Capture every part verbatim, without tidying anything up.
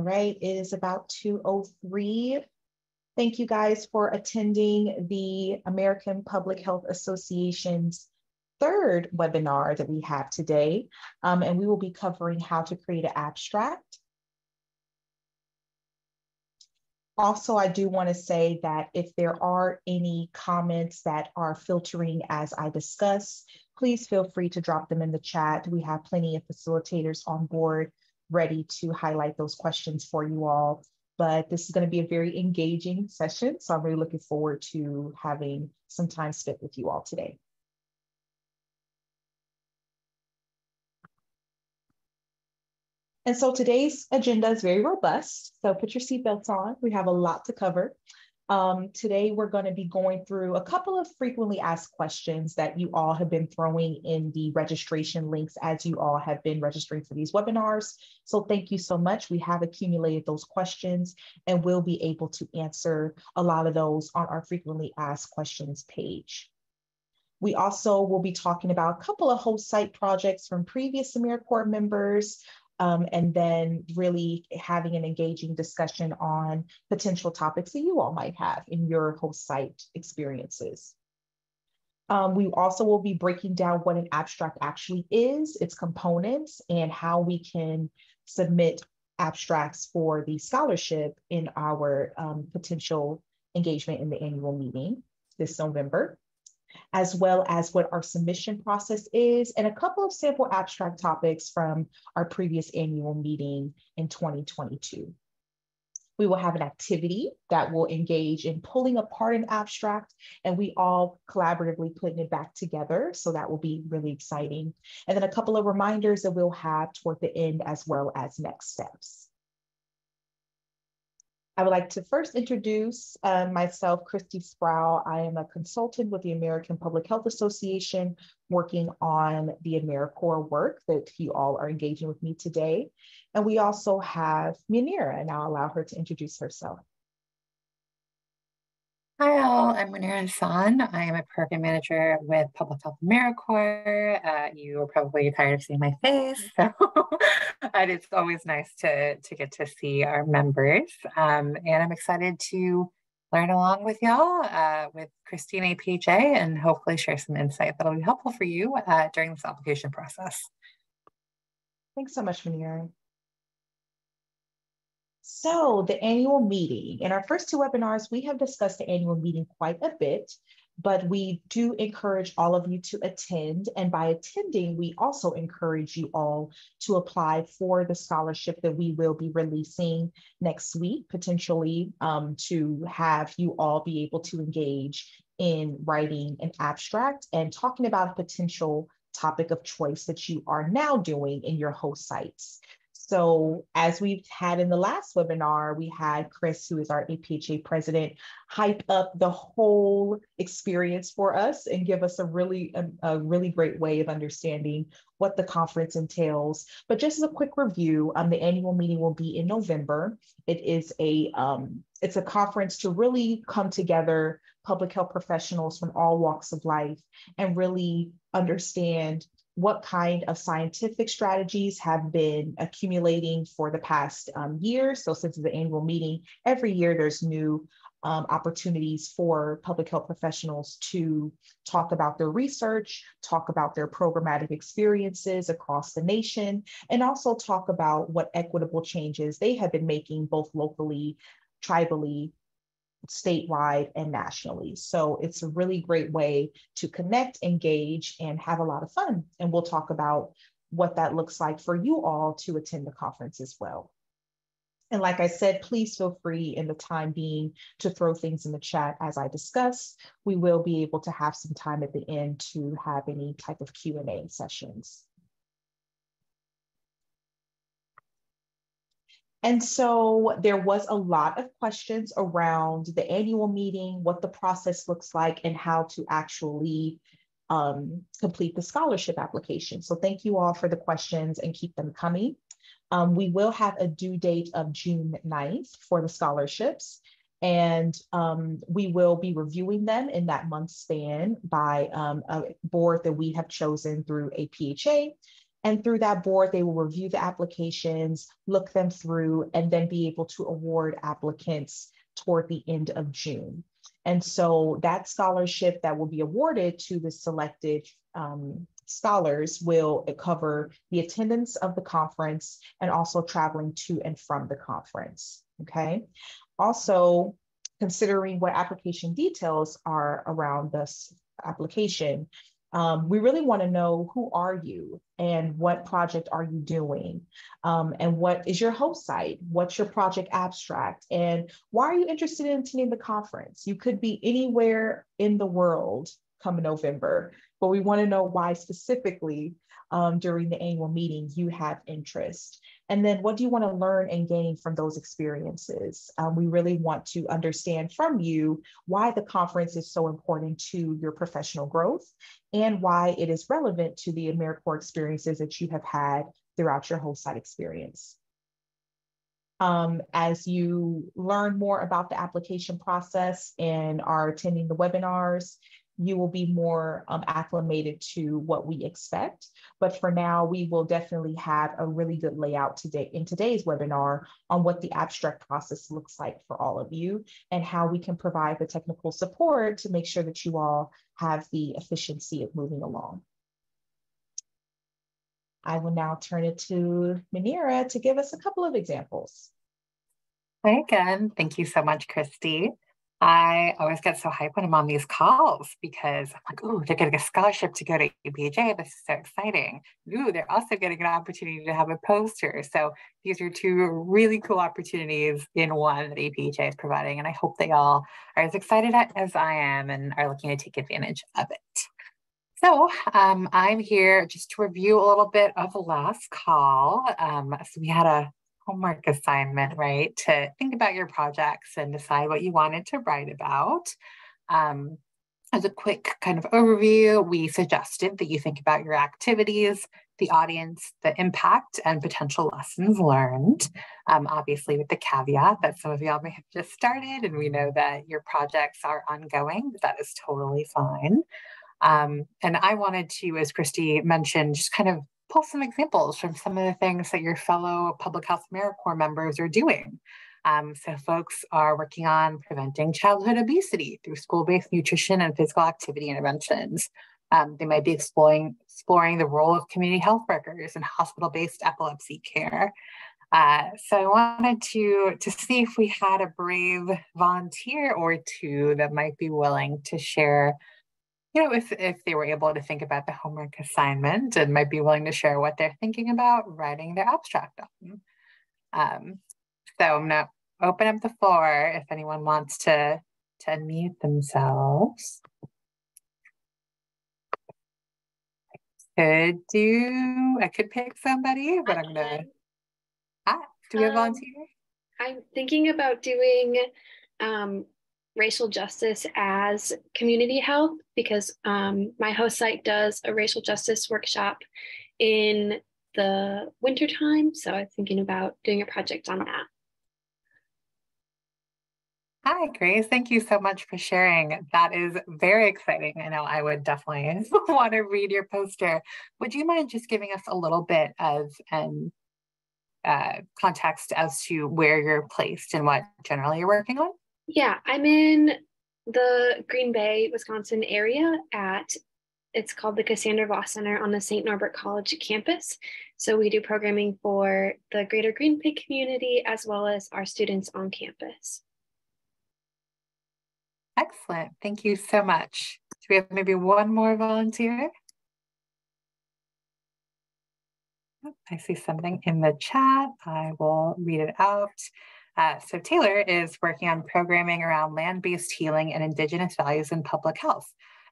All right, it is about two oh three. Thank you guys for attending the American Public Health Association's third webinar that we have today. Um, and we will be covering how to create an abstract. Also, I do want to say that if there are any comments that are filtering as I discuss, please feel free to drop them in the chat. We have plenty of facilitators on board ready to highlight those questions for you all. But this is going to be a very engaging session, so I'm really looking forward to having some time spent with you all today. And so today's agenda is very robust, so put your seatbelts on. We have a lot to cover. Um, today, we're going to be going through a couple of frequently asked questions that you all have been throwing in the registration links as you all have been registering for these webinars. So thank you so much. We have accumulated those questions and we'll be able to answer a lot of those on our frequently asked questions page. We also will be talking about a couple of host site projects from previous AmeriCorps members, Um, and then really having an engaging discussion on potential topics that you all might have in your host site experiences. Um, we also will be breaking down what an abstract actually is, its components, and how we can submit abstracts for the scholarship in our um, potential engagement in the annual meeting this November, as well as what our submission process is, and a couple of sample abstract topics from our previous annual meeting in twenty twenty-two. We will have an activity that will engage in pulling apart an abstract, and we all collaboratively putting it back together, so that will be really exciting. And then a couple of reminders that we'll have toward the end, as well as next steps. I would like to first introduce uh, myself, Christy Sproul. I am a consultant with the American Public Health Association, working on the AmeriCorps work that you all are engaging with me today. And we also have Munira, and I'll allow her to introduce herself. Hi all, I'm Munira Nsan. I am a program manager with Public Health AmeriCorps. Uh, you are probably tired of seeing my face, so but it's always nice to, to get to see our members. Um, and I'm excited to learn along with y'all, uh, with Christy and A P H A, and hopefully share some insight that'll be helpful for you uh, during this application process. Thanks so much, Munira. So the annual meeting. In our first two webinars, we have discussed the annual meeting quite a bit, but we do encourage all of you to attend. And by attending, we also encourage you all to apply for the scholarship that we will be releasing next week, potentially um, to have you all be able to engage in writing an abstract and talking about a potential topic of choice that you are now doing in your host sites. So as we've had in the last webinar, we had Chris, who is our A P H A president, hype up the whole experience for us and give us a really, a, a really great way of understanding what the conference entails. But just as a quick review, um, the annual meeting will be in November. It is a, um, it's a conference to really come together public health professionals from all walks of life and really understand what kind of scientific strategies have been accumulating for the past um, year. So since the annual meeting, every year there's new um, opportunities for public health professionals to talk about their research, talk about their programmatic experiences across the nation, and also talk about what equitable changes they have been making both locally, tribally, statewide, and nationally. So it's a really great way to connect, engage, and have a lot of fun. And we'll talk about what that looks like for you all to attend the conference as well. And like I said, please feel free in the time being to throw things in the chat as I discuss. We will be able to have some time at the end to have any type of Q and A sessions. And so there was a lot of questions around the annual meeting, what the process looks like, and how to actually um, complete the scholarship application. So thank you all for the questions and keep them coming. Um, we will have a due date of June ninth for the scholarships, and um, we will be reviewing them in that month span by um, a board that we have chosen through A P H A. And through that board, they will review the applications, look them through, and then be able to award applicants toward the end of June. And so that scholarship that will be awarded to the selected um, scholars will cover the attendance of the conference and also traveling to and from the conference, okay? Also, considering what application details are around this application, Um, we really want to know, who are you and what project are you doing? Um, and what is your host site? What's your project abstract? And why are you interested in attending the conference? You could be anywhere in the world come November, but we want to know why specifically um, during the annual meeting you have interest. And then what do you want to learn and gain from those experiences? Um, we really want to understand from you why the conference is so important to your professional growth and why it is relevant to the AmeriCorps experiences that you have had throughout your host site experience. Um, as you learn more about the application process and are attending the webinars, you will be more um, acclimated to what we expect. But for now, we will definitely have a really good layout today in today's webinar on what the abstract process looks like for all of you and how we can provide the technical support to make sure that you all have the efficiency of moving along. I will now turn it to Munira to give us a couple of examples. Hi again, thank you so much, Christy. I always get so hyped when I'm on these calls because I'm like, ooh, they're getting a scholarship to go to A B H A. This is so exciting. Ooh, they're also getting an opportunity to have a poster. So these are two really cool opportunities in one that A B H A is providing. And I hope they all are as excited as I am and are looking to take advantage of it. So um, I'm here just to review a little bit of the last call. Um, so we had a homework assignment, right? To think about your projects and decide what you wanted to write about. Um, as a quick kind of overview, we suggested that you think about your activities, the audience, the impact, and potential lessons learned. Um, obviously with the caveat that some of y'all may have just started and we know that your projects are ongoing, but that is totally fine. Um, and I wanted to, as Christy mentioned, just kind of pull some examples from some of the things that your fellow Public Health AmeriCorps members are doing. Um, so folks are working on preventing childhood obesity through school-based nutrition and physical activity interventions. Um, they might be exploring, exploring the role of community health workers in hospital-based epilepsy care. Uh, so I wanted to, to see if we had a brave volunteer or two that might be willing to share, you know, if, if they were able to think about the homework assignment and might be willing to share what they're thinking about writing their abstract on. Um, so I'm going to open up the floor if anyone wants to, to unmute themselves. I could do, I could pick somebody, but I I'm going to, ah, do we have um, a volunteer? I'm thinking about doing, um, racial justice as community health, because um, my host site does a racial justice workshop in the wintertime. So I was thinking about doing a project on that. Hi, Grace. Thank you so much for sharing. That is very exciting. I know I would definitely want to read your poster. Would you mind just giving us a little bit of um, uh, context as to where you're placed and what generally you're working on? Yeah, I'm in the Green Bay, Wisconsin area at, it's called the Cassandra Voss Center on the Saint Norbert College campus. So we do programming for the greater Green Bay community as well as our students on campus. Excellent. Thank you so much. Do we have maybe one more volunteer? Oh, I see something in the chat. I will read it out. Uh, so Taylor is working on programming around land-based healing and Indigenous values in public health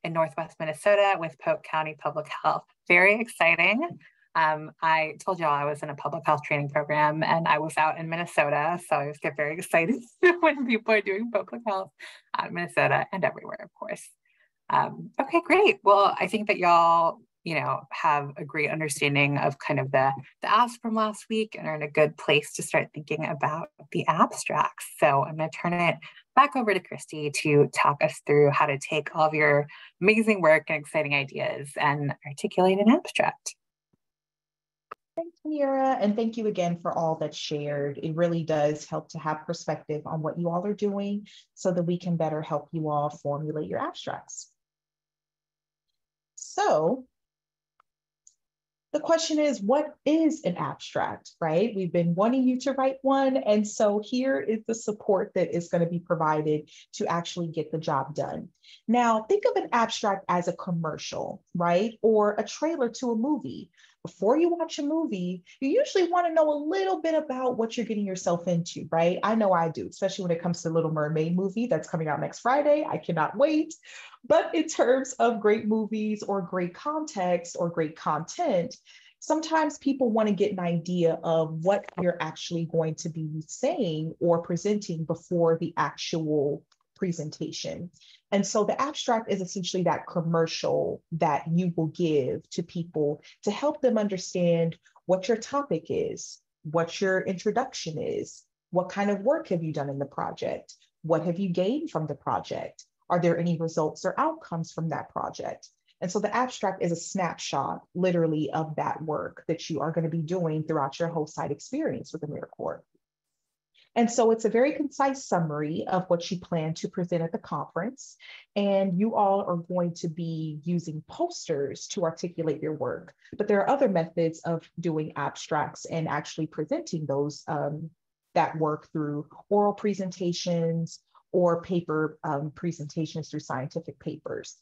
in Northwest Minnesota with Polk County Public Health. Very exciting. Um, I told y'all I was in a public health training program and I was out in Minnesota. So I always get very excited when people are doing public health out in Minnesota and everywhere, of course. Um, okay, great. Well, I think that y'all, you know, have a great understanding of kind of the, the asks from last week and are in a good place to start thinking about the abstracts. So I'm going to turn it back over to Christy to talk us through how to take all of your amazing work and exciting ideas and articulate an abstract. Munira, and thank you again for all that's shared. It really does help to have perspective on what you all are doing so that we can better help you all formulate your abstracts. So the question is, what is an abstract, right? We've been wanting you to write one. And so here is the support that is going to be provided to actually get the job done. Now, think of an abstract as a commercial, right? Or a trailer to a movie. Before you watch a movie, you usually want to know a little bit about what you're getting yourself into, right? I know I do, especially when it comes to the Little Mermaid movie that's coming out next Friday. I cannot wait. But in terms of great movies or great context or great content, sometimes people want to get an idea of what you're actually going to be saying or presenting before the actual presentation. And so the abstract is essentially that commercial that you will give to people to help them understand what your topic is, what your introduction is, what kind of work have you done in the project, what have you gained from the project, are there any results or outcomes from that project? And so the abstract is a snapshot, literally, of that work that you are going to be doing throughout your whole site experience with AmeriCorps. And so it's a very concise summary of what you plan to present at the conference. And you all are going to be using posters to articulate your work. But there are other methods of doing abstracts and actually presenting those um, that work through oral presentations or paper um, presentations through scientific papers.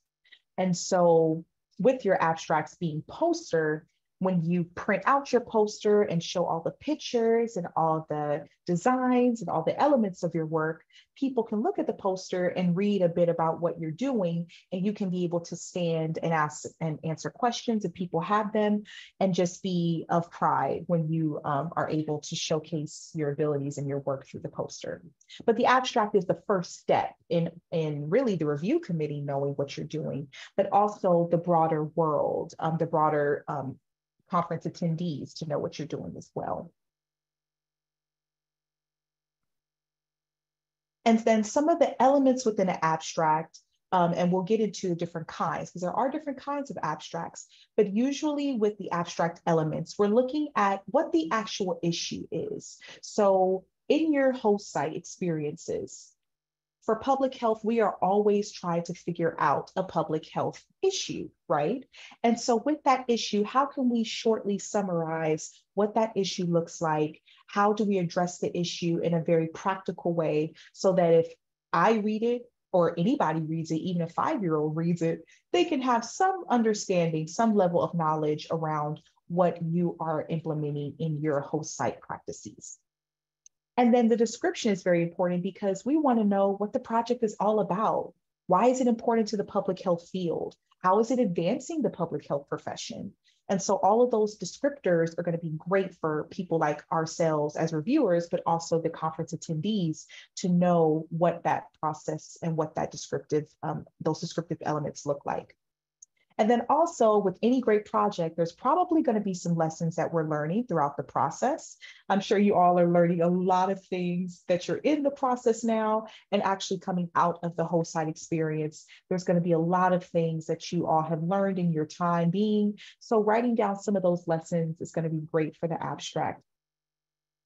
And so with your abstracts being poster, when you print out your poster and show all the pictures and all the designs and all the elements of your work, people can look at the poster and read a bit about what you're doing, and you can be able to stand and ask and answer questions if people have them, and just be of pride when you um, are able to showcase your abilities and your work through the poster. But the abstract is the first step in, in really the review committee knowing what you're doing, but also the broader world, um, the broader um, conference attendees to know what you're doing as well. And then some of the elements within an abstract, um, and we'll get into the different kinds, because there are different kinds of abstracts, but usually with the abstract elements, we're looking at what the actual issue is. So in your host site experiences, for public health, we are always trying to figure out a public health issue, right? And so with that issue, how can we shortly summarize what that issue looks like? How do we address the issue in a very practical way so that if I read it or anybody reads it, even a five-year-old reads it, they can have some understanding, some level of knowledge around what you are implementing in your host site practices. And then the description is very important because we want to know what the project is all about. Why is it important to the public health field? How is it advancing the public health profession? And so all of those descriptors are going to be great for people like ourselves as reviewers, but also the conference attendees to know what that process and what that descriptive, um, those descriptive elements look like. And then also with any great project, there's probably going to be some lessons that we're learning throughout the process. I'm sure you all are learning a lot of things that you're in the process now and actually coming out of the host site experience. There's going to be a lot of things that you all have learned in your time being. So writing down some of those lessons is going to be great for the abstract.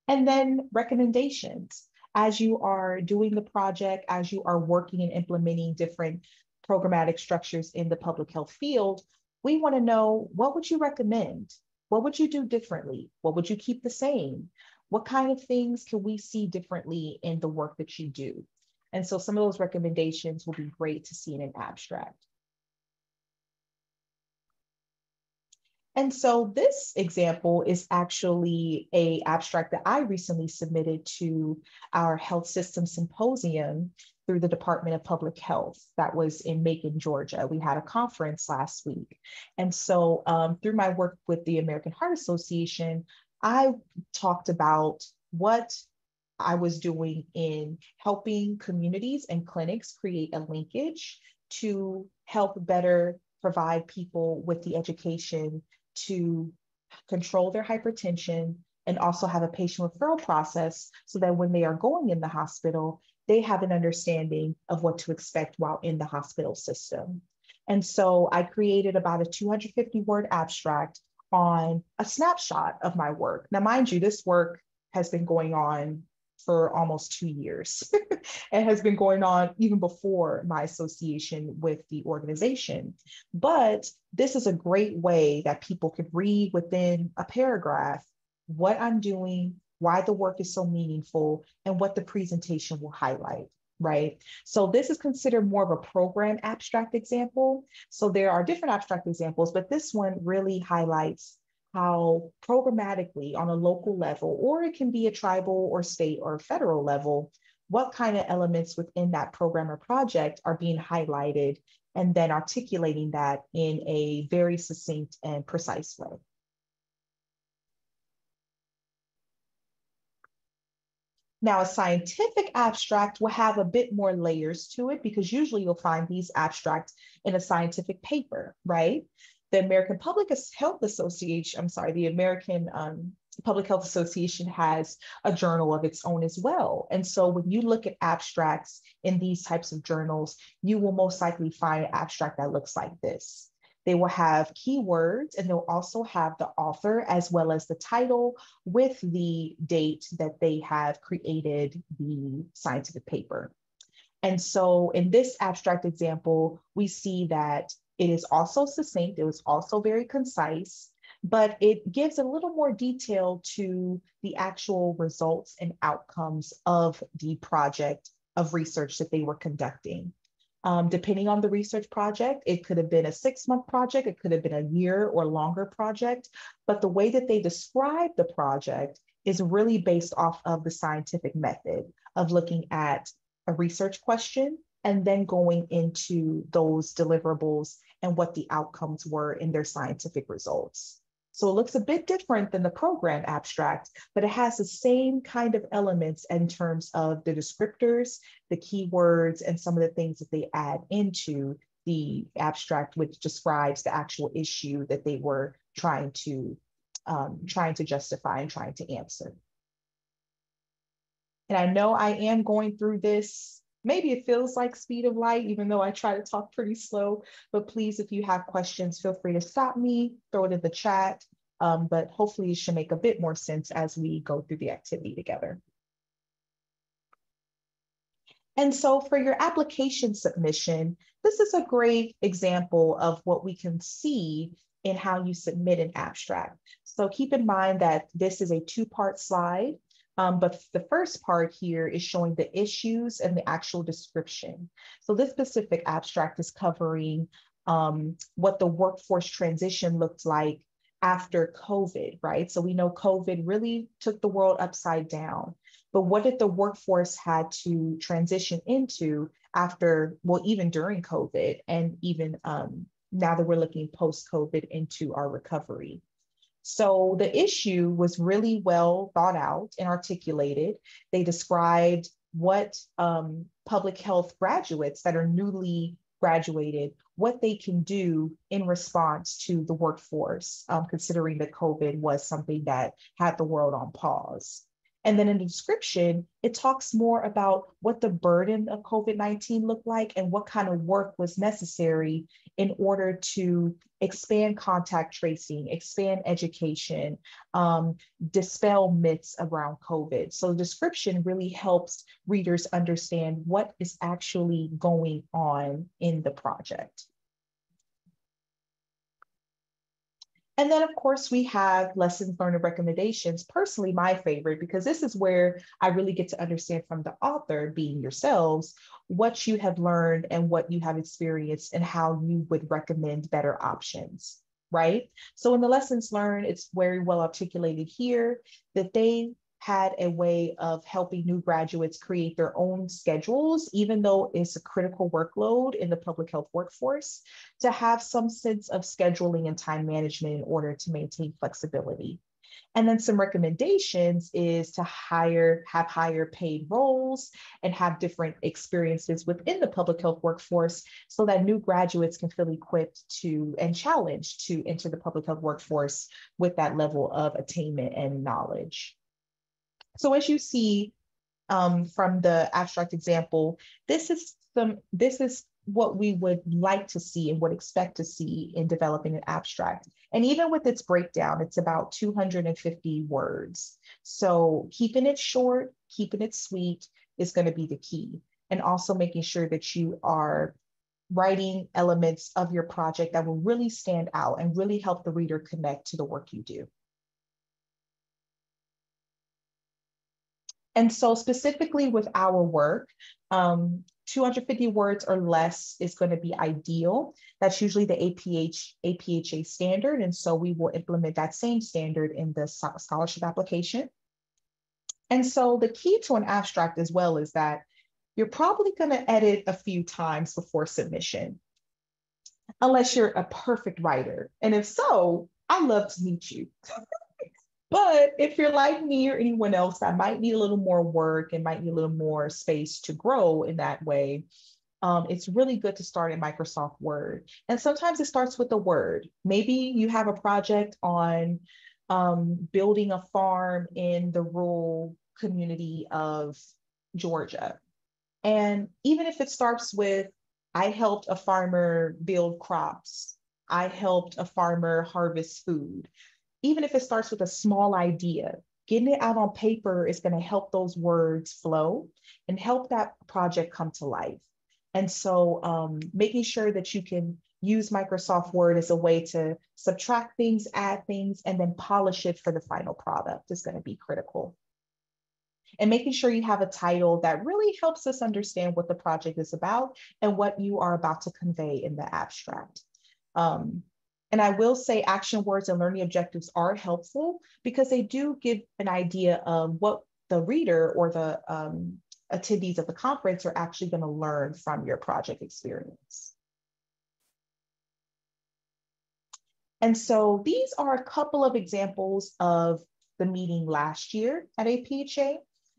And then recommendations. As you are doing the project, as you are working and implementing different programmatic structures in the public health field, we want to know, what would you recommend? What would you do differently? What would you keep the same? What kind of things can we see differently in the work that you do? And so some of those recommendations will be great to see in an abstract. And so this example is actually an abstract that I recently submitted to our health system symposium through the Department of Public Health that was in Macon, Georgia. We had a conference last week. And so um, through my work with the American Heart Association, I talked about what I was doing in helping communities and clinics create a linkage to help better provide people with the education to control their hypertension and also have a patient referral process so that when they are going in the hospital, they have an understanding of what to expect while in the hospital system. And so I created about a two hundred fifty word abstract on a snapshot of my work. Now, mind you, this work has been going on for almost two years. It has been going on even before my association with the organization. But this is a great way that people could read within a paragraph what I'm doing, why the work is so meaningful, and what the presentation will highlight, right? So this is considered more of a program abstract example. So there are different abstract examples, but this one really highlights how programmatically on a local level, or it can be a tribal or state or federal level, what kind of elements within that program or project are being highlighted, and then articulating that in a very succinct and precise way. Now, a scientific abstract will have a bit more layers to it, because usually you'll find these abstracts in a scientific paper, right? The American Public Health Association, I'm sorry, the American um, Public Health Association has a journal of its own as well. And so when you look at abstracts in these types of journals, you will most likely find an abstract that looks like this. They will have keywords, and they'll also have the author as well as the title with the date that they have created the scientific paper. And so in this abstract example, we see that it is also succinct, it was also very concise, but it gives a little more detail to the actual results and outcomes of the project of research that they were conducting. Um, depending on the research project, it could have been a six-month project, it could have been a year or longer project, but the way that they describe the project is really based off of the scientific method of looking at a research question and then going into those deliverables and what the outcomes were in their scientific results. So it looks a bit different than the program abstract, but it has the same kind of elements in terms of the descriptors, the keywords, and some of the things that they add into the abstract, which describes the actual issue that they were trying to, um, trying to justify and trying to answer. And I know I am going through this. Maybe it feels like speed of light, even though I try to talk pretty slow, but please, if you have questions, feel free to stop me, throw it in the chat, um, but hopefully it should make a bit more sense as we go through the activity together. And so for your application submission, this is a great example of what we can see in how you submit an abstract. So keep in mind that this is a two-part slide. Um, but the first part here is showing the issues and the actual description. So this specific abstract is covering um, what the workforce transition looked like after COVID, right? So we know COVID really took the world upside down, but what did the workforce had to transition into after, well, even during COVID, and even um, now that we're looking post-COVID into our recovery. So the issue was really well thought out and articulated. They described what um, public health graduates that are newly graduated, what they can do in response to the workforce, um, considering that COVID was something that had the world on pause. And then in the description, it talks more about what the burden of COVID nineteen looked like and what kind of work was necessary in order to expand contact tracing, expand education, um, dispel myths around COVID. So the description really helps readers understand what is actually going on in the project. And then, of course, we have lessons learned and recommendations, personally my favorite, because this is where I really get to understand from the author, being yourselves, what you have learned and what you have experienced and how you would recommend better options, right? So in the lessons learned, it's very well articulated here that they had a way of helping new graduates create their own schedules, even though it's a critical workload in the public health workforce, to have some sense of scheduling and time management in order to maintain flexibility. And then some recommendations is to hire, have higher paid roles and have different experiences within the public health workforce so that new graduates can feel equipped to and challenged to enter the public health workforce with that level of attainment and knowledge. So as you see um, from the abstract example, this is some this is what we would like to see and would expect to see in developing an abstract. And even with its breakdown, it's about two hundred fifty words. So keeping it short, keeping it sweet is going to be the key. And also making sure that you are writing elements of your project that will really stand out and really help the reader connect to the work you do. And so specifically with our work, um, two hundred fifty words or less is going to be ideal. That's usually the A P H, A P H A standard. And so we will implement that same standard in the scholarship application. And so the key to an abstract as well is that you're probably going to edit a few times before submission, unless you're a perfect writer. And if so, I'd love to meet you. But if you're like me or anyone else that might need a little more work and might need a little more space to grow in that way, um, it's really good to start in Microsoft Word. And sometimes it starts with a word. Maybe you have a project on um, building a farm in the rural community of Georgia. And even if it starts with, I helped a farmer build crops, I helped a farmer harvest food, even if it starts with a small idea, getting it out on paper is going to help those words flow and help that project come to life. And so um, making sure that you can use Microsoft Word as a way to subtract things, add things, and then polish it for the final product is going to be critical. And making sure you have a title that really helps us understand what the project is about and what you are about to convey in the abstract. Um, And I will say action words and learning objectives are helpful because they do give an idea of what the reader or the um, attendees of the conference are actually going to learn from your project experience. And so these are a couple of examples of the meeting last year at A P H A.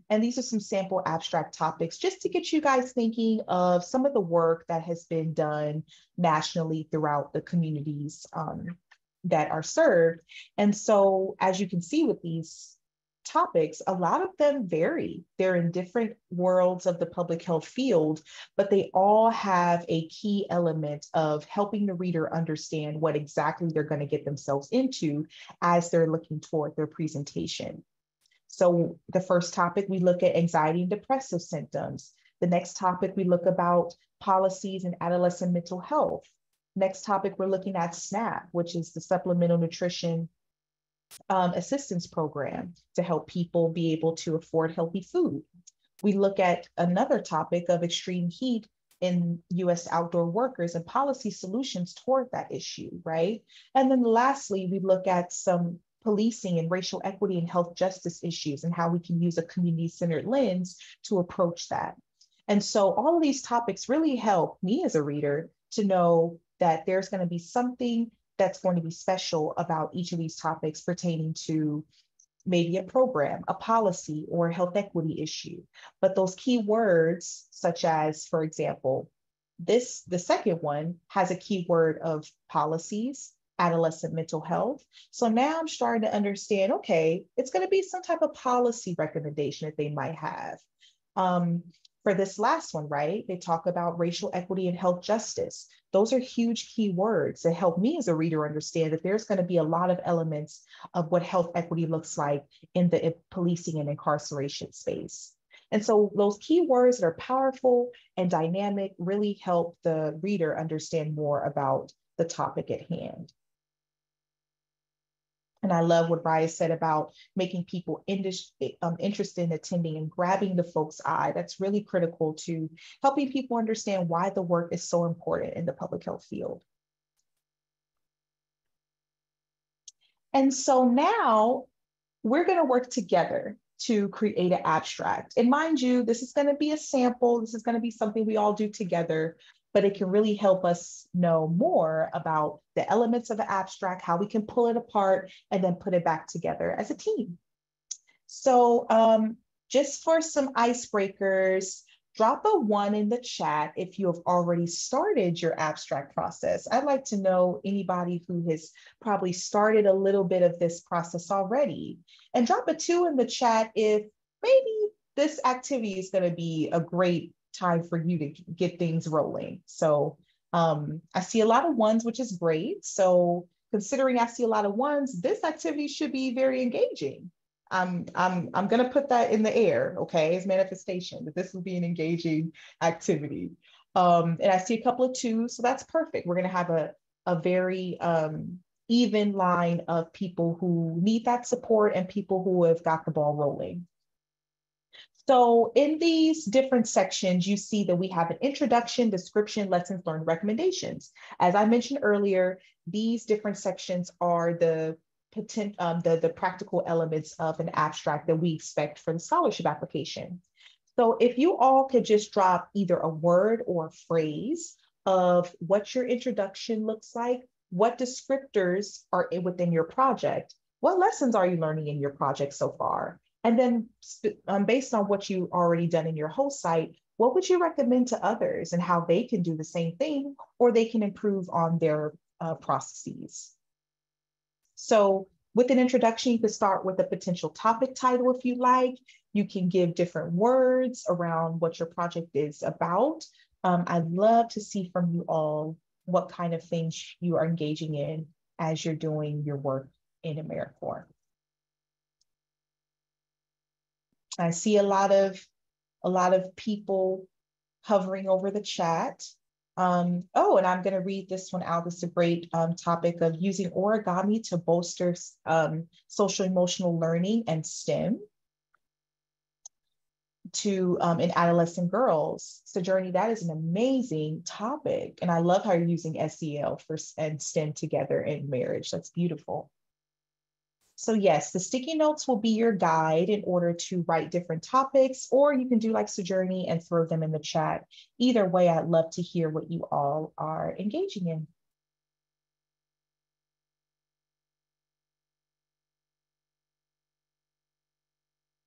And these are some sample abstract topics just to get you guys thinking of some of the work that has been done nationally throughout the communities um, that are served. And so, as you can see with these topics, a lot of them vary. They're in different worlds of the public health field, but they all have a key element of helping the reader understand what exactly they're going to get themselves into as they're looking toward their presentation. So the first topic, we look at anxiety and depressive symptoms. The next topic, we look about policies in adolescent mental health. Next topic, we're looking at SNAP, which is the Supplemental Nutrition um, Assistance Program to help people be able to afford healthy food. We look at another topic of extreme heat in U S outdoor workers and policy solutions toward that issue, right? And then lastly, we look at some policing and racial equity and health justice issues and how we can use a community-centered lens to approach that. And so all of these topics really help me as a reader to know that there's going to be something that's going to be special about each of these topics pertaining to maybe a program, a policy, or a health equity issue. But those key words, such as, for example, this, the second one has a key word of policies, adolescent mental health. So now I'm starting to understand, okay, it's going to be some type of policy recommendation that they might have. Um, for this last one, right, they talk about racial equity and health justice. Those are huge key words that help me as a reader understand that there's going to be a lot of elements of what health equity looks like in the policing and incarceration space. And so those key words that are powerful and dynamic really help the reader understand more about the topic at hand. And I love what Raya said about making people um, interested in attending and grabbing the folks' eye. That's really critical to helping people understand why the work is so important in the public health field. And so now we're going to work together to create an abstract. And mind you, this is going to be a sample. This is going to be something we all do together, but it can really help us know more about the elements of the abstract, how we can pull it apart and then put it back together as a team. So um, just for some icebreakers, drop a one in the chat if you have already started your abstract process. I'd like to know anybody who has probably started a little bit of this process already. And drop a two in the chat if maybe this activity is going to be a great time for you to get things rolling. So um, I see a lot of ones, which is great. So considering I see a lot of ones, this activity should be very engaging. I'm, I'm, I'm going to put that in the air, okay, as manifestation, that this will be an engaging activity. Um, and I see a couple of twos, so that's perfect. We're going to have a, a very um, even line of people who need that support and people who have got the ball rolling. So in these different sections, you see that we have an introduction, description, lessons learned, recommendations. As I mentioned earlier, these different sections are the Potent, um, the, the practical elements of an abstract that we expect for the scholarship application. So if you all could just drop either a word or a phrase of what your introduction looks like, what descriptors are within your project, what lessons are you learning in your project so far? And then um, based on what you've already done in your host site, what would you recommend to others and how they can do the same thing or they can improve on their uh, processes? So with an introduction, you could start with a potential topic title if you like. You can give different words around what your project is about. Um, I'd love to see from you all what kind of things you are engaging in as you're doing your work in AmeriCorps. I see a lot of, a lot of people hovering over the chat. Um, oh, and I'm going to read this one out. This is a great um, topic of using origami to bolster um, social emotional learning and STEM to um, in adolescent girls. So, Journey, that is an amazing topic, and I love how you're using S E L for and STEM together in marriage. That's beautiful. So yes, the sticky notes will be your guide in order to write different topics, or you can do like Sojourney and throw them in the chat. Either way, I'd love to hear what you all are engaging in.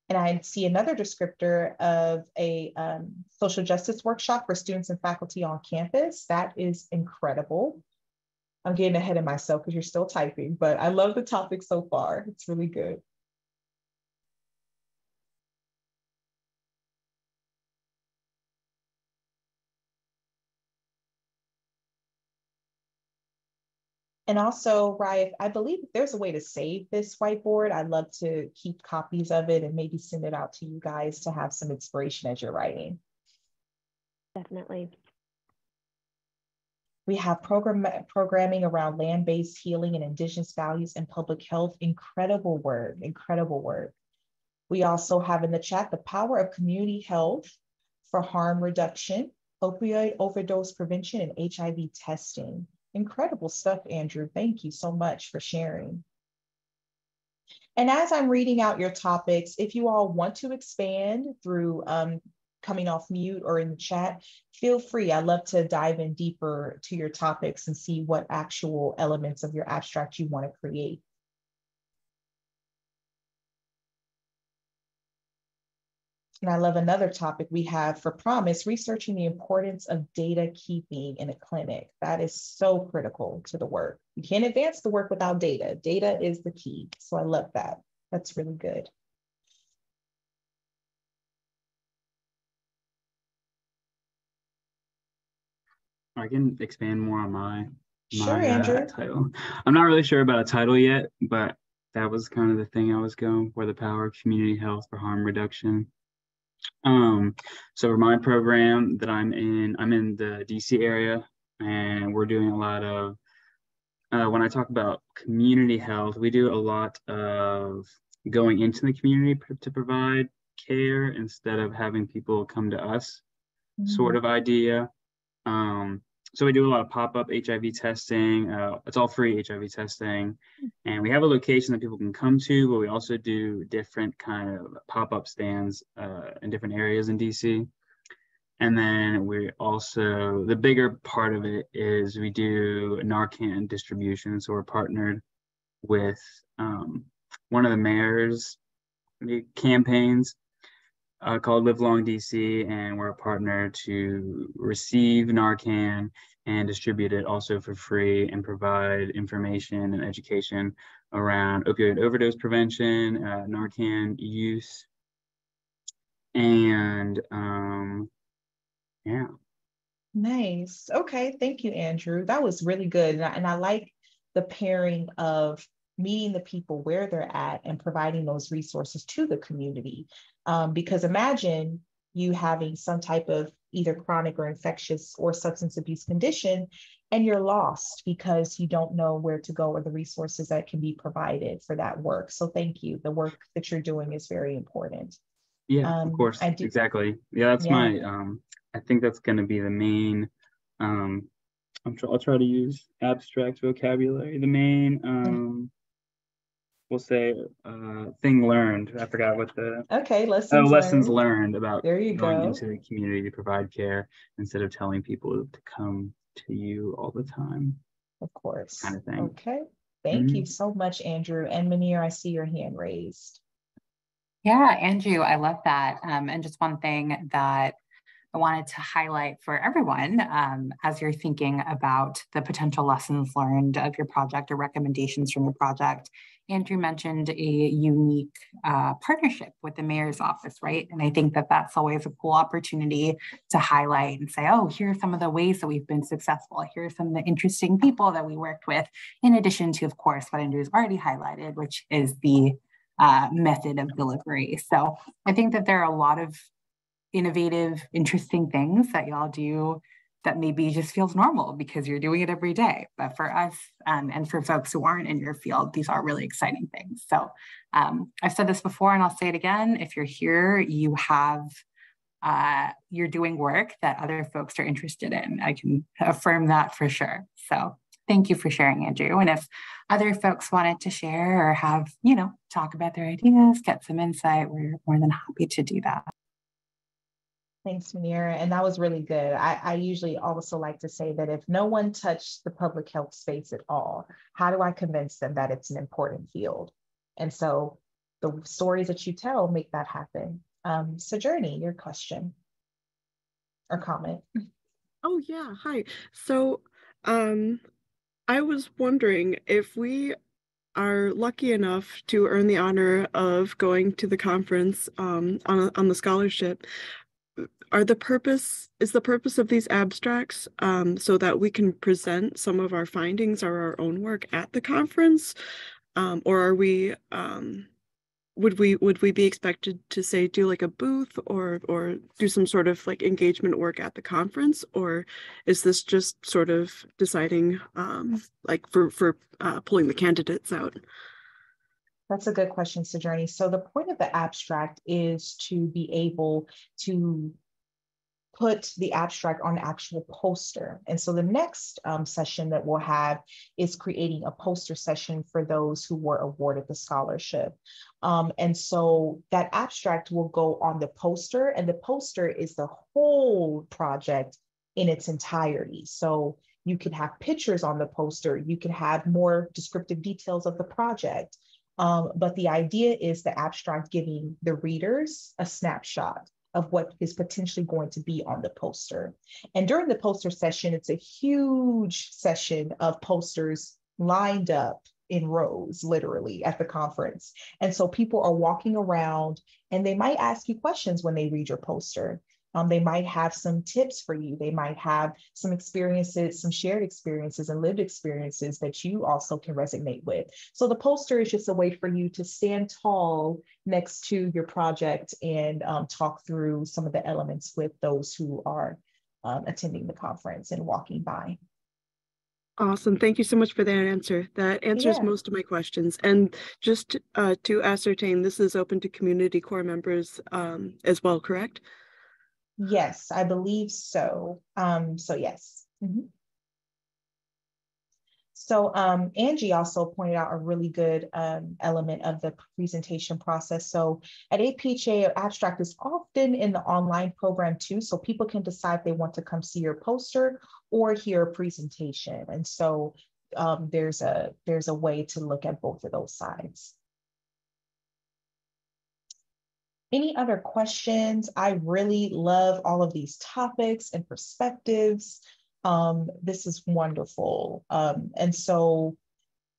And I see another descriptor of a um, social justice workshop for students and faculty on campus. That is incredible. I'm getting ahead of myself because you're still typing, but I love the topic so far. It's really good. And also, Ryan, I believe there's a way to save this whiteboard. I'd love to keep copies of it and maybe send it out to you guys to have some inspiration as you're writing. Definitely. We have program, programming around land-based healing and indigenous values and public health. Incredible work, incredible work. We also have in the chat, the power of community health for harm reduction, opioid overdose prevention, and H I V testing. Incredible stuff, Andrew. Thank you so much for sharing. And as I'm reading out your topics, if you all want to expand through um, coming off mute or in the chat, feel free. I'd love to dive in deeper to your topics and see what actual elements of your abstract you want to create. And I love another topic we have for Promise, researching the importance of data keeping in a clinic. That is so critical to the work. You can't advance the work without data. Data is the key. So I love that. That's really good. I can expand more on my, my sure, Andrew. Uh, title. I'm not really sure about a title yet, but that was kind of the thing I was going for, the power of community health for harm reduction. Um, so for my program that I'm in, I'm in the D C area, and we're doing a lot of, uh, when I talk about community health, we do a lot of going into the community to provide care instead of having people come to us, mm-hmm. sort of idea. Um, so we do a lot of pop-up H I V testing. Uh, it's all free H I V testing. And we have a location that people can come to, but we also do different kind of pop-up stands uh, in different areas in D C. And then we also, the bigger part of it is we do Narcan distribution. So we're partnered with um, one of the mayor's campaigns. Uh, called Live Long D C, and we're a partner to receive Narcan and distribute it also for free and provide information and education around opioid overdose prevention, uh, Narcan use, and um, Nice. Okay. Thank you, Andrew. That was really good. And I, and I like the pairing of meeting the people where they're at and providing those resources to the community. Um, because imagine you having some type of either chronic or infectious or substance abuse condition, and you're lost because you don't know where to go or the resources that can be provided for that work. So thank you. The work that you're doing is very important. Yeah, um, of course. Do, exactly. Yeah, that's yeah. my, um, I think that's going to be the main, um, I'm tr I'll try to use abstract vocabulary. The main, um, we'll say, uh, thing learned. I forgot what the okay lessons, oh, lessons learned. learned about there you going go. into the community to provide care instead of telling people to come to you all the time. Of course. Kind of thing. Okay. Thank mm-hmm. you so much, Andrew. And Munira, I see your hand raised. Yeah, Andrew, I love that. Um, and just one thing that I wanted to highlight for everyone um, as you're thinking about the potential lessons learned of your project or recommendations from your project. Andrew mentioned a unique uh, partnership with the mayor's office, right? And I think that that's always a cool opportunity to highlight and say, oh, here are some of the ways that we've been successful. Here are some of the interesting people that we worked with, in addition to, of course, what Andrew's already highlighted, which is the uh, method of delivery. So I think that there are a lot of innovative, interesting things that y'all do that maybe just feels normal because you're doing it every day. But for us um, and for folks who aren't in your field, these are really exciting things. So um, I've said this before and I'll say it again. If you're here, you have, uh, you're doing work that other folks are interested in. I can affirm that for sure. So thank you for sharing, Andrew. And if other folks wanted to share or have, you know, talk about their ideas, get some insight, we're more than happy to do that. Thanks, Munira. And that was really good. I, I usually also like to say that if no one touched the public health space at all, how do I convince them that it's an important field? And so the stories that you tell make that happen. Um, so Journey, your question or comment. Oh, yeah. Hi. So um, I was wondering if we are lucky enough to earn the honor of going to the conference um, on, on the scholarship, Are the purpose is the purpose of these abstracts um, so that we can present some of our findings or our own work at the conference, um, or are we um, would we would we be expected to say do like a booth or or do some sort of like engagement work at the conference, or is this just sort of deciding um, like for for uh, pulling the candidates out? That's a good question, Sojourney. So the point of the abstract is to be able to put the abstract on an actual poster. And so the next um, session that we'll have is creating a poster session for those who were awarded the scholarship. Um, and so that abstract will go on the poster, and the poster is the whole project in its entirety. So you can have pictures on the poster, you can have more descriptive details of the project. Um, but the idea is the abstract giving the readers a snapshot of what is potentially going to be on the poster. And during the poster session, it's a huge session of posters lined up in rows, literally, at the conference. And so people are walking around and they might ask you questions when they read your poster. Um, they might have some tips for you. They might have some experiences, some shared experiences and lived experiences that you also can resonate with. So the poster is just a way for you to stand tall next to your project and um, talk through some of the elements with those who are um, attending the conference and walking by. Awesome. Thank you so much for that answer. That answers yeah. most of my questions. And just uh, to ascertain, this is open to community core members um, as well, correct? Yes, I believe so. Um, so yes. Mm-hmm. So um, Angie also pointed out a really good um, element of the presentation process. So at A P H A, abstract is often in the online program too, so people can decide they want to come see your poster or hear a presentation. And so um, there's a there's a way to look at both of those sides. Any other questions? I really love all of these topics and perspectives. Um, this is wonderful. Um, and so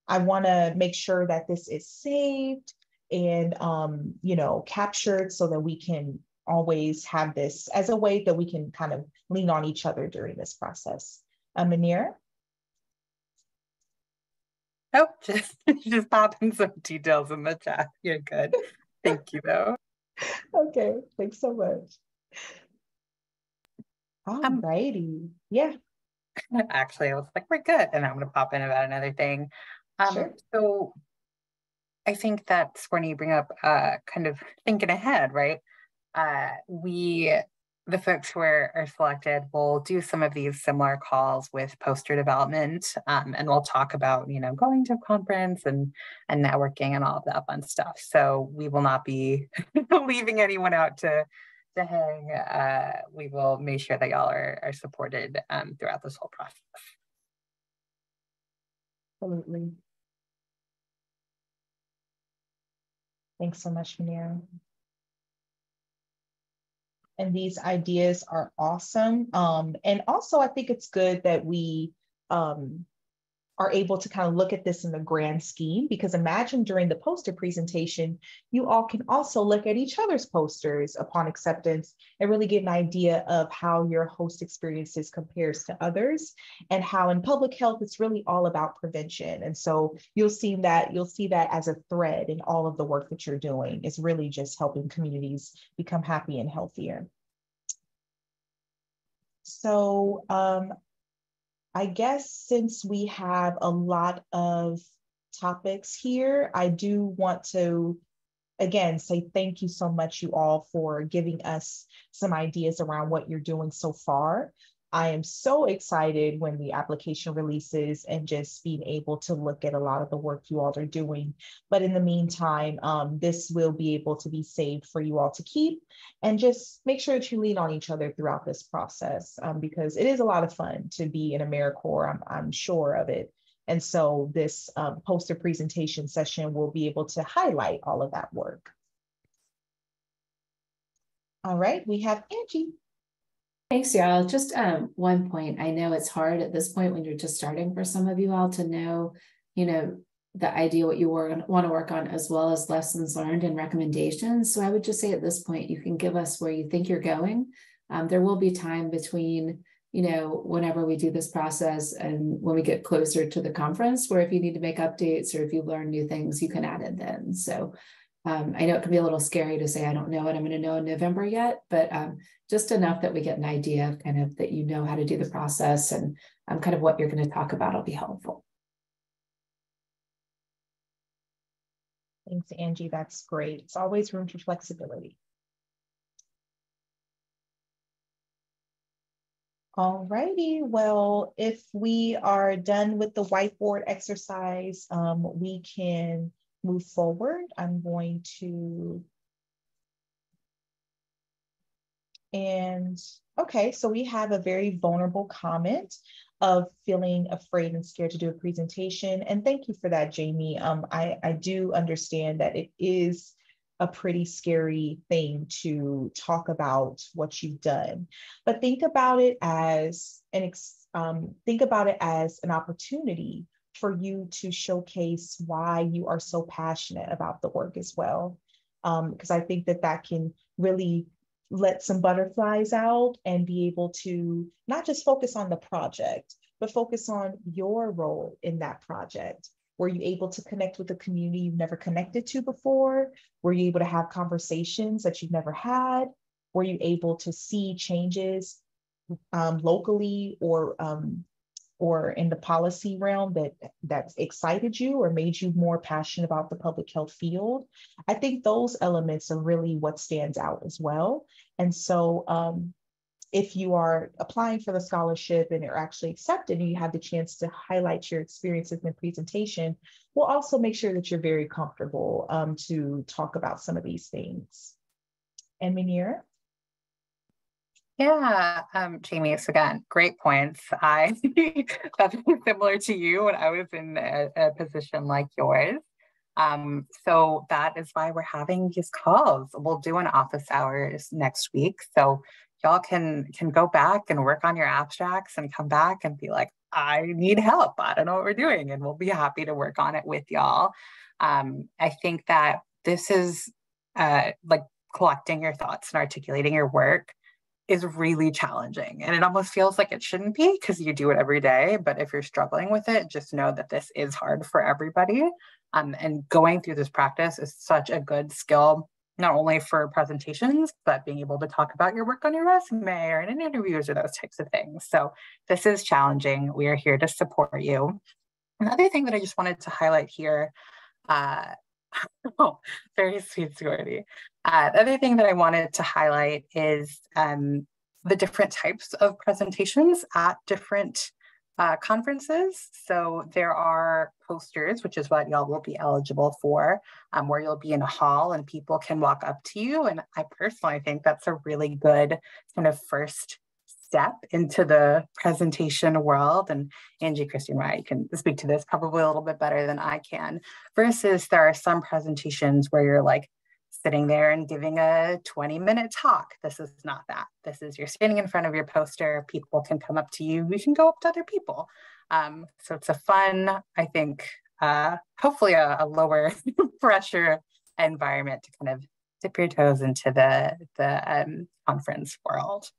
I wanna make sure that this is saved and, um, you know, captured so that we can always have this as a way that we can kind of lean on each other during this process. Uh, Munira? Oh, just, just popping some details in the chat. You're good. Thank you, though. Okay, thanks so much. All righty. Um, yeah. Actually, I was like, we're good. And I'm going to pop in about another thing. Um, sure. So I think that's when you bring up uh, kind of thinking ahead, right? Uh, we, the folks who are, are selected, will do some of these similar calls with poster development, um, and we'll talk about, you know, going to a conference and, and networking and all of that fun stuff. So we will not be leaving anyone out to, to hang. Uh, we will make sure that y'all are, are supported um, throughout this whole process. Absolutely. Thanks so much, Munira. And these ideas are awesome. Um, and also, I think it's good that we um, are able to kind of look at this in the grand scheme, because imagine during the poster presentation, you all can also look at each other's posters upon acceptance and really get an idea of how your host experiences compares to others, and how in public health, it's really all about prevention. And so you'll see that, you'll see that as a thread in all of the work that you're doing. It's really just helping communities become happy and healthier. So, um, I guess since we have a lot of topics here, I do want to, again, say thank you so much, you all, for giving us some ideas around what you're doing so far. I am so excited when the application releases and just being able to look at a lot of the work you all are doing. But in the meantime, um, this will be able to be saved for you all to keep, and just make sure that you lean on each other throughout this process, um, because it is a lot of fun to be in AmeriCorps. I'm, I'm sure of it. And so this um, poster presentation session will be able to highlight all of that work. All right, we have Angie. Thanks, y'all. Just um, one point. I know it's hard at this point when you're just starting for some of you all to know, you know, the idea what you want to work on, as well as lessons learned and recommendations. So I would just say at this point, you can give us where you think you're going. Um, there will be time between, you know, whenever we do this process and when we get closer to the conference, where if you need to make updates or if you learn new things, you can add it then. So Um, I know it can be a little scary to say, I don't know what I'm going to know in November yet, but um, just enough that we get an idea of kind of that you know how to do the process, and um, kind of what you're going to talk about will be helpful. Thanks, Angie. That's great. It's always room for flexibility. All righty. Well, if we are done with the whiteboard exercise, um, we can move forward. I'm going to, and okay, so we have a very vulnerable comment of feeling afraid and scared to do a presentation. And thank you for that, Jamie. Um, I, I do understand that it is a pretty scary thing to talk about what you've done, but think about it as an, um, think about it as an opportunity for you to showcase why you are so passionate about the work as well. Because um, I think that that can really let some butterflies out and be able to not just focus on the project, but focus on your role in that project. Were you able to connect with a community you've never connected to before? Were you able to have conversations that you've never had? Were you able to see changes um, locally or um, or in the policy realm that that's excited you or made you more passionate about the public health field? I think those elements are really what stands out as well. And so um, if you are applying for the scholarship and are actually accepted and you have the chance to highlight your experiences in the presentation, we'll also make sure that you're very comfortable um, to talk about some of these things. And Munira? Yeah, um, Jamie, so again, great points. I that's similar to you when I was in a, a position like yours. Um, so that is why we're having these calls. We'll do an office hours next week. So y'all can can go back and work on your abstracts and come back and be like, I need help. I don't know what we're doing. And we'll be happy to work on it with y'all. Um, I think that this is uh, like collecting your thoughts and articulating your work is really challenging. And it almost feels like it shouldn't be because you do it every day. But if you're struggling with it, just know that this is hard for everybody. Um, and going through this practice is such a good skill, not only for presentations, but being able to talk about your work on your resume or in an interview or those types of things. So this is challenging. We are here to support you. Another thing that I just wanted to highlight here, uh, oh, very sweet, Sweetie. Uh, the other thing that I wanted to highlight is um, the different types of presentations at different uh, conferences. So there are posters, which is what y'all will be eligible for, um, where you'll be in a hall and people can walk up to you. And I personally think that's a really good kind of first step into the presentation world. And Angie, Christy, and Ryan can speak to this probably a little bit better than I can, versus there are some presentations where you're like sitting there and giving a twenty minute talk. This is not that. This is you're standing in front of your poster. People can come up to you. You can go up to other people. Um, so it's a fun, I think, uh, hopefully a, a lower pressure environment to kind of dip your toes into the, the um, conference world.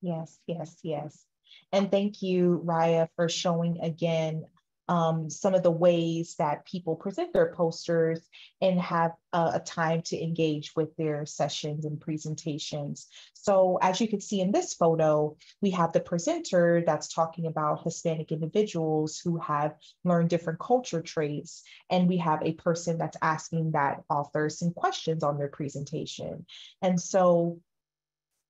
Yes, yes, yes. And thank you, Raya, for showing again um, some of the ways that people present their posters and have uh, a time to engage with their sessions and presentations. So as you can see in this photo, we have the presenter that's talking about Hispanic individuals who have learned different culture traits. And we have a person that's asking that author some questions on their presentation. And so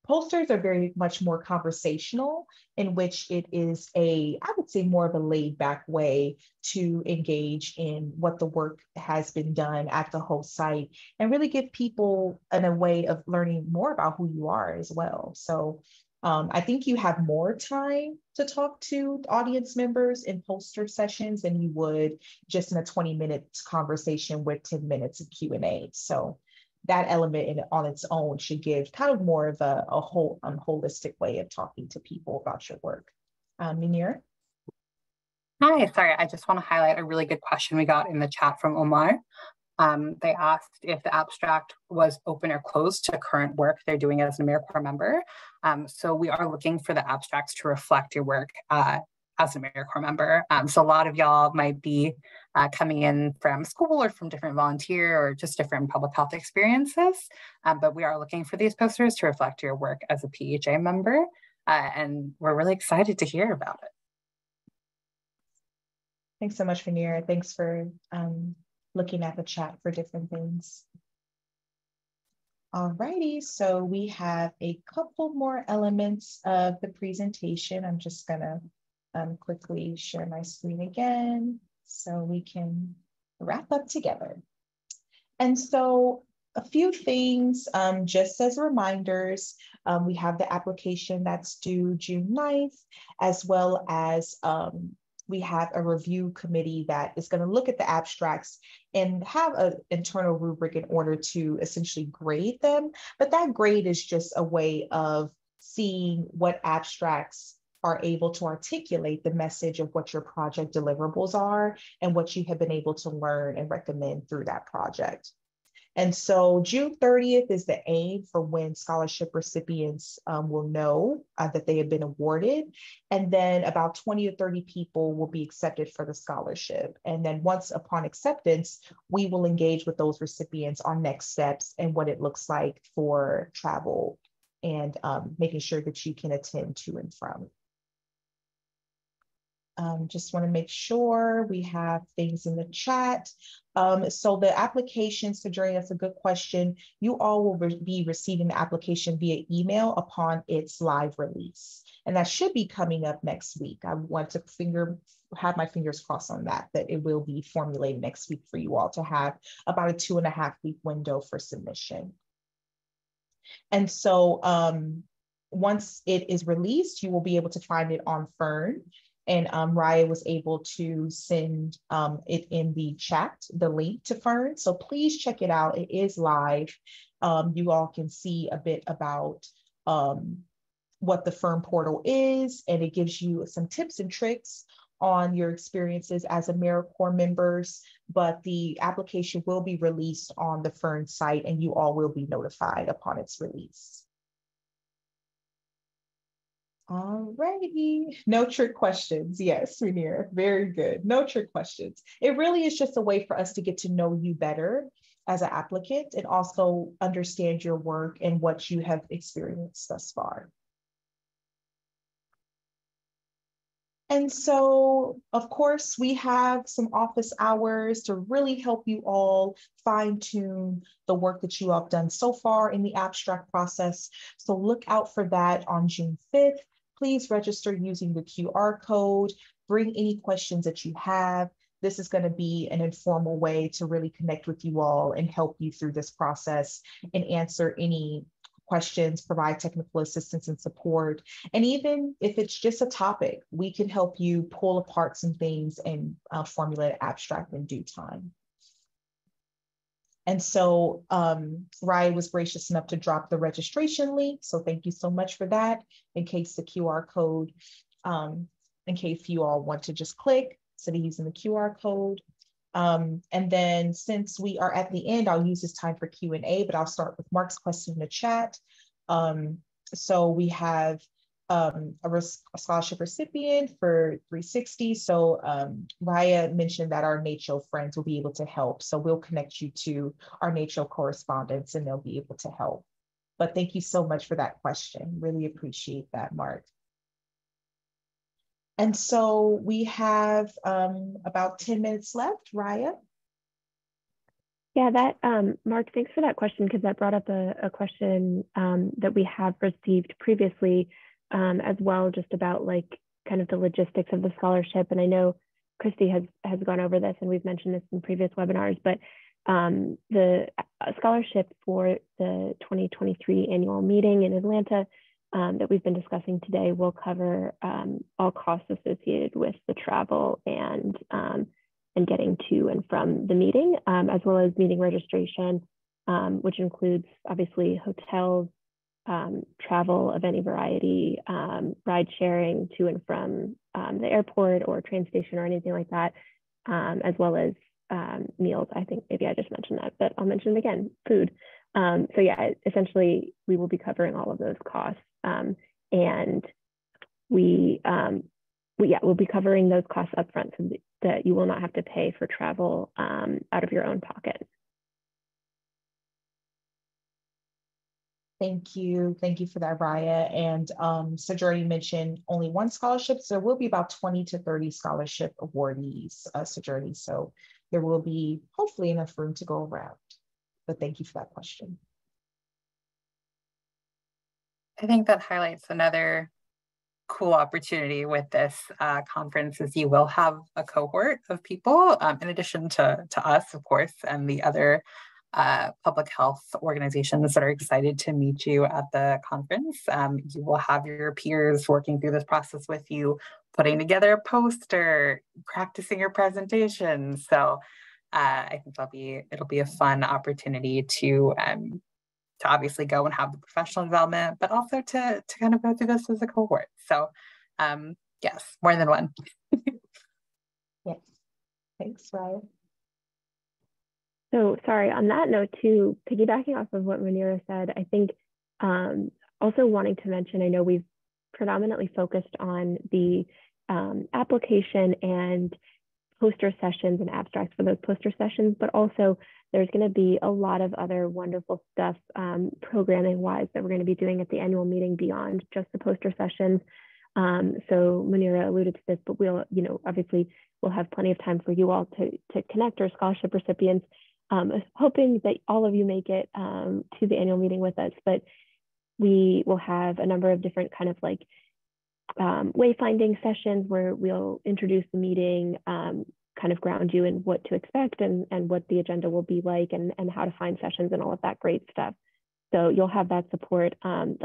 posters are very much more conversational, in which it is a, I would say more of a laid back way to engage in what the work has been done at the host site and really give people an, a way of learning more about who you are as well. So um, I think you have more time to talk to audience members in poster sessions than you would just in a twenty minute conversation with ten minutes of Q and A. So that element in, on its own should give kind of more of a, a whole um, holistic way of talking to people about your work. Um, Munira? Hi, sorry, I just want to highlight a really good question we got in the chat from Omar. Um, they asked if the abstract was open or closed to current work they're doing as an AmeriCorps member. Um, so we are looking for the abstracts to reflect your work uh, as an AmeriCorps member. Um, so a lot of y'all might be uh, coming in from school or from different volunteer or just different public health experiences. Um, but we are looking for these posters to reflect your work as a P H A member. Uh, and we're really excited to hear about it. Thanks so much, Munira. Thanks for um, looking at the chat for different things. Alrighty, so we have a couple more elements of the presentation. I'm just gonna Um, quickly share my screen again so we can wrap up together. And so a few things, um, just as reminders, um, we have the application that's due June ninth, as well as um, we have a review committee that is going to look at the abstracts and have an internal rubric in order to essentially grade them. But that grade is just a way of seeing what abstracts are able to articulate the message of what your project deliverables are and what you have been able to learn and recommend through that project. And so June thirtieth is the aim for when scholarship recipients um, will know uh, that they have been awarded. And then about twenty or thirty people will be accepted for the scholarship. And then once upon acceptance, we will engage with those recipients on next steps and what it looks like for travel and um, making sure that you can attend to and from. Um, just want to make sure we have things in the chat. Um, so the applications, so Jerry, that's a good question. You all will re be receiving the application via email upon its live release. And that should be coming up next week. I want to finger, have my fingers crossed on that, that it will be formulated next week for you all to have about a two and a half week window for submission. And so um, once it is released, you will be able to find it on FERN. And um, Raya was able to send um, it in the chat, the link to FERN. So please check it out. It is live. Um, you all can see a bit about um, what the FERN portal is, and it gives you some tips and tricks on your experiences as AmeriCorps members, but the application will be released on the FERN site and you all will be notified upon its release. All righty. No trick questions. Yes, Munira, very good. No trick questions. It really is just a way for us to get to know you better as an applicant and also understand your work and what you have experienced thus far. And so, of course, we have some office hours to really help you all fine-tune the work that you have done so far in the abstract process. So look out for that on June fifth. Please register using the Q R code. Bring any questions that you have. This is going to be an informal way to really connect with you all and help you through this process and answer any questions, provide technical assistance and support. And even if it's just a topic, we can help you pull apart some things and uh, formulate an abstract in due time. And so um, Raya was gracious enough to drop the registration link. So thank you so much for that. In case the Q R code, um, in case you all want to just click, so they're using the Q R code. Um, and then since we are at the end, I'll use this time for Q and A, but I'll start with Mark's question in the chat. Um, so we have um, a, a scholarship recipient for three sixty. So um, Raya mentioned that our NACCHO friends will be able to help. So we'll connect you to our NACCHO correspondents and they'll be able to help. But thank you so much for that question. Really appreciate that, Mark. And so we have um, about ten minutes left. Raya? Yeah, that, um, Mark, thanks for that question, because that brought up a, a question um, that we have received previously um, as well, just about like kind of the logistics of the scholarship. And I know Christy has, has gone over this and we've mentioned this in previous webinars, but um, the scholarship for the twenty twenty-three annual meeting in Atlanta Um, that we've been discussing today will cover um, all costs associated with the travel and um, and getting to and from the meeting, um, as well as meeting registration, um, which includes obviously hotels, um, travel of any variety, um, ride sharing to and from um, the airport or train station or anything like that, um, as well as um, meals. I think maybe I just mentioned that, but I'll mention it again, food. Um, so yeah, essentially we will be covering all of those costs. Um, and we, um, we, yeah, we'll be covering those costs upfront so that you will not have to pay for travel um, out of your own pocket. Thank you. Thank you for that, Raya. And um, so Jordy mentioned only one scholarship, so there will be about twenty to thirty scholarship awardees, uh, so Jordy. So there will be hopefully enough room to go around. But thank you for that question. I think that highlights another cool opportunity with this uh, conference is you will have a cohort of people um, in addition to, to us, of course, and the other uh, public health organizations that are excited to meet you at the conference. Um, you will have your peers working through this process with you, putting together a poster, practicing your presentation. So uh, I think that'll be, it'll be a fun opportunity to um, to obviously go and have the professional development, but also to, to kind of go through this as a cohort. So um, yes, more than one. Yes, thanks, Ryan. So sorry, on that note too, piggybacking off of what Munira said, I think um, also wanting to mention, I know we've predominantly focused on the um, application and poster sessions and abstracts for those poster sessions, but also there's going to be a lot of other wonderful stuff um, programming wise that we're going to be doing at the annual meeting beyond just the poster sessions. Um, so Munira alluded to this, but we'll, you know, obviously we'll have plenty of time for you all to, to connect our scholarship recipients, um, hoping that all of you make it um, to the annual meeting with us. But we will have a number of different kind of like Um, wayfinding sessions where we'll introduce the meeting, um, kind of ground you in what to expect and, and what the agenda will be like and, and how to find sessions and all of that great stuff. So you'll have that support. Um,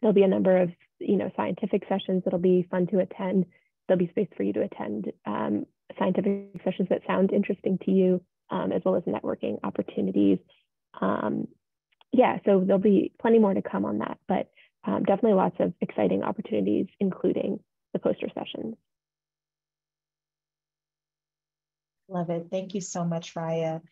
there'll be a number of, you know, scientific sessions that'll be fun to attend. There'll be space for you to attend um, scientific sessions that sound interesting to you, um, as well as networking opportunities. Um, yeah, so there'll be plenty more to come on that, but Um, definitely lots of exciting opportunities, including the poster sessions. Love it. Thank you so much, Raya.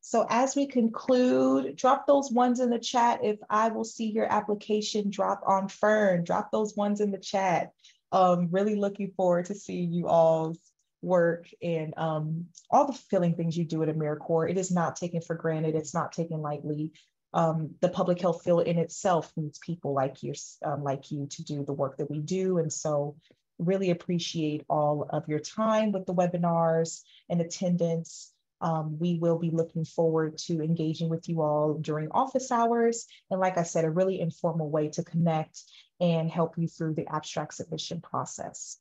So as we conclude, drop those ones in the chat. If I will see your application drop on FERN, drop those ones in the chat. Um, really looking forward to seeing you all's work and um, all the fulfilling things you do at AmeriCorps. It is not taken for granted. It's not taken lightly. Um, the public health field in itself needs people like you, um, like you to do the work that we do. And so really appreciate all of your time with the webinars and attendance. Um, we will be looking forward to engaging with you all during office hours. And like I said, a really informal way to connect and help you through the abstract submission process.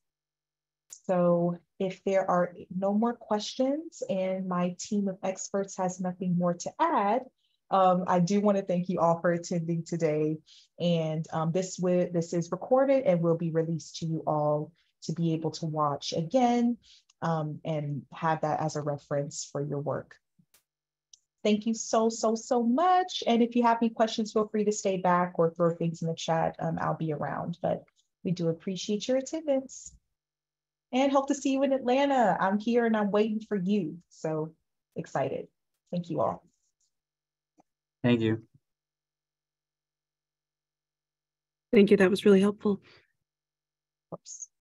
So if there are no more questions and my team of experts has nothing more to add, Um, I do want to thank you all for attending today, and um, this, this is recorded and will be released to you all to be able to watch again um, and have that as a reference for your work. Thank you so, so, so much. And if you have any questions, feel free to stay back or throw things in the chat. Um, I'll be around, but we do appreciate your attendance and hope to see you in Atlanta. I'm here and I'm waiting for you. So excited. Thank you all. Thank you. Thank you. That was really helpful. Oops.